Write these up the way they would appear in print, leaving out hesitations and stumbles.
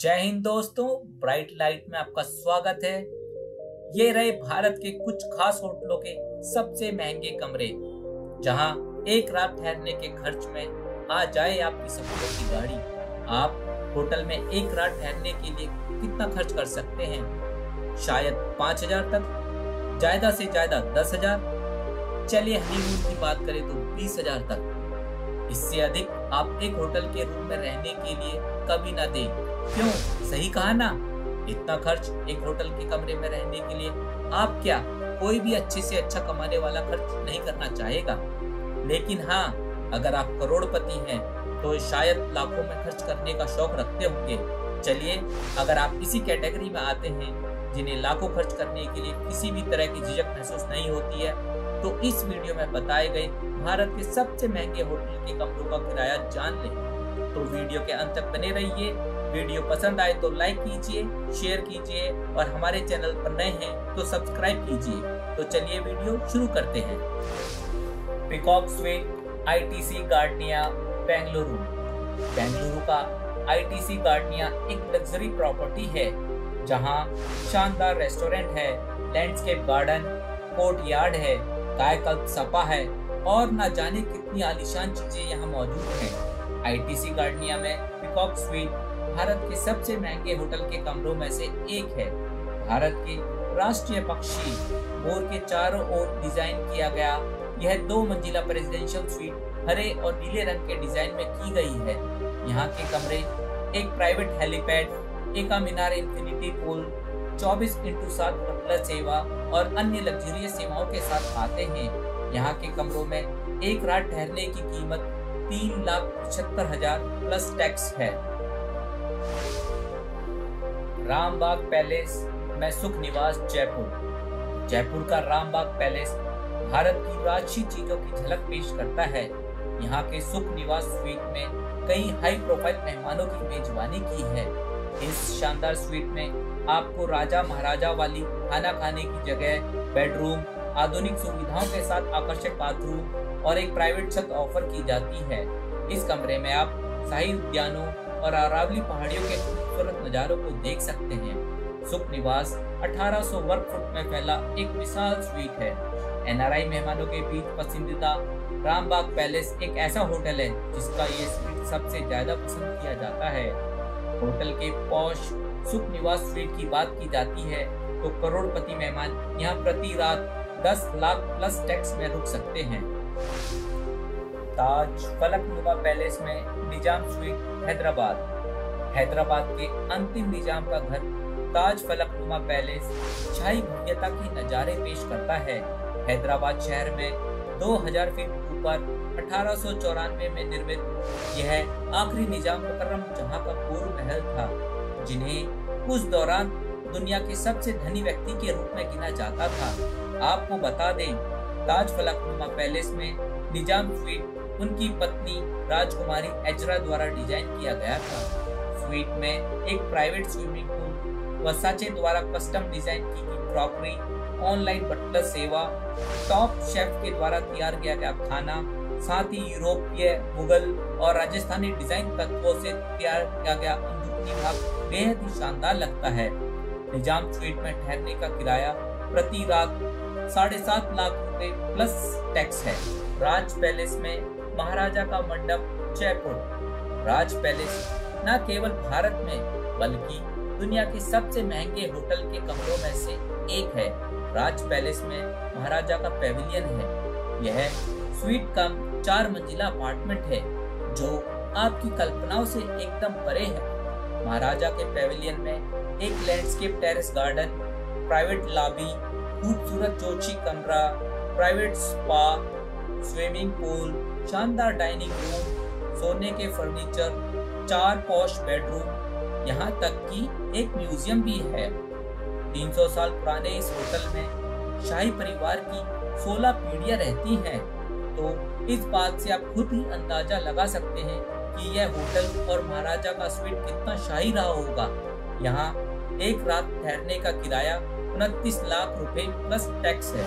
जय हिंद दोस्तों, bright light में आपका स्वागत है। ये रहे भारत के कुछ खास होटलों के सबसे महंगे कमरे, जहां एक रात ठहरने के खर्च में आ जाए आपकी सपनों की गाड़ी। आप होटल में एक रात ठहरने के लिए कितना खर्च कर सकते हैं? शायद 5,000 तक, ज्यादा से ज्यादा 10,000। चलिए हनीमून की बात करें तो 20,000 तक। इससे अधिक आप एक होटल के रूम में रहने के लिए कभी ना दें। क्यों, सही कहा ना? इतना खर्च एक होटल के कमरे में रहने के लिए आप क्या, कोई भी अच्छे से अच्छा कमाने वाला खर्च नहीं करना चाहेगा। लेकिन हाँ, अगर आप करोड़पति हैं तो शायद लाखों में खर्च करने का शौक रखते होंगे। चलिए, अगर आप इसी कैटेगरी में आते हैं जिन्हें लाखों खर्च करने के लिए किसी भी तरह की झिझक महसूस नहीं होती है, तो इस वीडियो में बताए गए भारत के सबसे महंगे होटल के कमरों का किराया जान लें। तो वीडियो के अंत तक बने रहिए। वीडियो पसंद आए तो लाइक कीजिए, शेयर कीजिए और हमारे चैनल पर नए हैं तो सब्सक्राइब कीजिए। तो चलिए वीडियो शुरू करते हैं। Peacock sweet, ITC Gardenia, Bengaluru. Bengaluru का ITC गार्डनिया एक लग्जरी प्रॉपर्टी है, जहाँ शानदार रेस्टोरेंट है, लैंडस्केप गार्डन, कोर्ट यार्ड है, कायाकल्प सपा है और न जाने कितनी आलीशान चीजें यहाँ मौजूद हैं। ITC गार्डनिया में पीकॉक स्वीट भारत के सबसे महंगे होटल के कमरों में से एक है। भारत के राष्ट्रीय पक्षी मोर के चारों ओर डिजाइन किया गया यह 2 मंजिला प्रेसिडेंशियल स्वीट हरे और नीले रंग के डिजाइन में की गई है। यहाँ के कमरे एक प्राइवेट हेलीपैड, एका मीनार इंफिनिटी पूल, 24/7 बटलर सेवा और अन्य लग्जरियस सेवाओं के साथ आते हैं। यहाँ के कमरों में एक रात ठहरने की कीमत 3,75,000 प्लस टैक्स है। रामबाग पैलेस में सुख निवास, जयपुर। जयपुर का रामबाग पैलेस भारत की राजसी चीजों की झलक पेश करता है। यहाँ के सुख निवास स्वीट में कई हाई प्रोफाइल मेहमानों की मेजबानी की है। इस शानदार स्वीट में आपको राजा महाराजा वाली खाना खाने की जगह, बेडरूम, आधुनिक सुविधाओं के साथ आकर्षक बाथरूम और एक प्राइवेट छत ऑफर की जाती है। इस कमरे में आप शाही उद्यानों और अरावली पहाड़ियों के खूबसूरत नज़ारों को देख सकते हैं। सुख निवास 1800 वर्ग फुट में फैला एक विशाल स्वीट है। NRI मेहमानों के बीच पसंदीदा रामबाग पैलेस एक ऐसा होटल है जिसका ये स्वीट सबसे ज्यादा पसंद किया जाता है। होटल के पॉश सुख निवास स्वीट की बात की जाती है तो करोड़पति मेहमान यहाँ प्रति रात 10 लाख प्लस टैक्स में रुक सकते हैं। ताज फलकनुमा पैलेस में निजाम स्वीट, हैदराबाद। हैदराबाद के अंतिम निजाम का घर ताज फलकनुमा पैलेस शाही भव्यता की नज़ारे पेश करता है। हैदराबाद शहर में 2000 फीट ऊपर 1894 में निर्मित यह आखिरी निजाम मुकर्रम जहां का पूर्व महल था, जिन्हें उस दौरान दुनिया के सबसे धनी व्यक्ति के रूप में गिना जाता था। आपको बता दें, ताज फलकनुमा पैलेस में निजाम स्वीट उनकी पत्नी राजकुमारी एजरा द्वारा डिजाइन किया गया था। स्वीट में एक प्राइवेट स्विमिंग पूल, वर्साचे द्वारा कस्टम डिजाइन की गई क्रॉकरी, ऑनलाइन बटलर सेवा, टॉप शेफ के द्वारा तैयार किया गया खाना, साथ ही यूरोपीय, मुगल और राजस्थानी डिजाइन तत्वों से तैयार किया गया अंदरूनी भाग बेहद ही शानदार लगता है। निजाम स्वीट में ठहरने का किराया प्रति रात 7.5 लाख रुपए प्लस टैक्स है। राज पैलेस में महाराजा का मंडप, जयपुर। राज पैलेस न केवल भारत में बल्कि दुनिया के सबसे महंगे होटल के कमरों में से एक है। राज पैलेस में महाराजा का पैविलियन है। यह स्वीट का 4 मंजिला अपार्टमेंट है जो आपकी कल्पनाओं से एकदम परे है। महाराजा के पैविलियन में एक landscape terrace garden, private lobby, खूबसूरत चौथी कमरा, प्राइवेट स्पा, स्विमिंग पूल, शानदार डाइनिंग रूम, सोने के फर्नीचर, 4 पॉश बेडरूम, यहाँ तक कि एक म्यूजियम भी है। 300 साल पुराने इस होटल में शाही परिवार की 16 पीढ़ियाँ रहती हैं, तो इस बात से आप खुद ही अंदाजा लगा सकते हैं कि यह होटल और महाराजा का स्वीट कितना शाही रहा होगा। यहाँ एक रात ठहरने का किराया 29 लाख रुपए प्लस टैक्स है।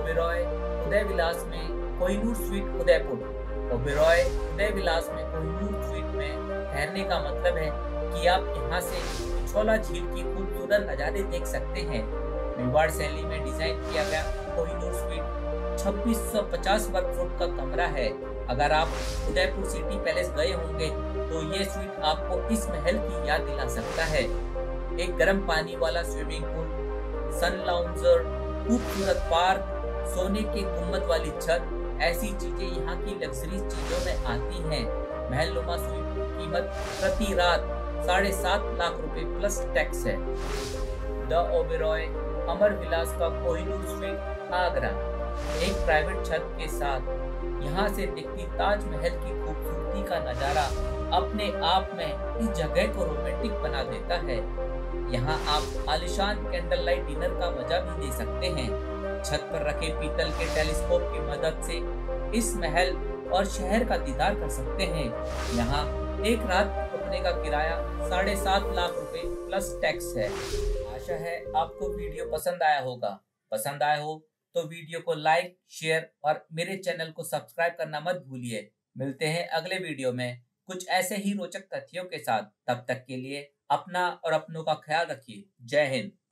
ओबेरॉय उदयविलास में कोहिनूर स्वीट, उदयपुर। ओबेरॉय उदयविलास में कोहिनूर स्वीट में ठहरने का मतलब है कि आप यहाँ से पिछोला झील की खूबसूरत नज़ारे देख सकते हैं। मेवाड़ शैली में डिजाइन किया गया कोहिनूर स्वीट 2650 वर्ग फुट का कमरा है। अगर आप उदयपुर सिटी पैलेस गए होंगे तो ये स्वीट आपको इस महल की याद दिला सकता है। एक गर्म पानी वाला स्विमिंग पूल, सन लाउंजर, खूबसूरत पार्क, सोने के गुम्बद वाली छत, ऐसी चीजें यहाँ की लग्जरी चीजों में आती हैं। महलनुमा स्वीट की कीमत प्रति रात 7.5 लाख रुपए प्लस टैक्स है। द ओबेरॉय अमरविलास का कोहिनूर स्वीट आगरा, एक प्राइवेट छत के साथ यहाँ से दिखती ताजमहल की खूबसूरती का नज़ारा अपने आप में इस जगह को रोमांटिक बना देता है। यहाँ आप आलिशान कैंडल लाइट डिनर का मजा भी ले सकते हैं। छत पर रखे पीतल के टेलीस्कोप की मदद से इस महल और शहर का दीदार कर सकते हैं। यहाँ एक रात रुकने का किराया 7.5 लाख रुपए प्लस टैक्स है। आशा है आपको वीडियो पसंद आया होगा। पसंद आया हो तो वीडियो को लाइक, शेयर और मेरे चैनल को सब्सक्राइब करना मत भूलिए। मिलते हैं अगले वीडियो में कुछ ऐसे ही रोचक तथ्यों के साथ। तब तक के लिए अपना और अपनों का ख्याल रखिए। जय हिंद।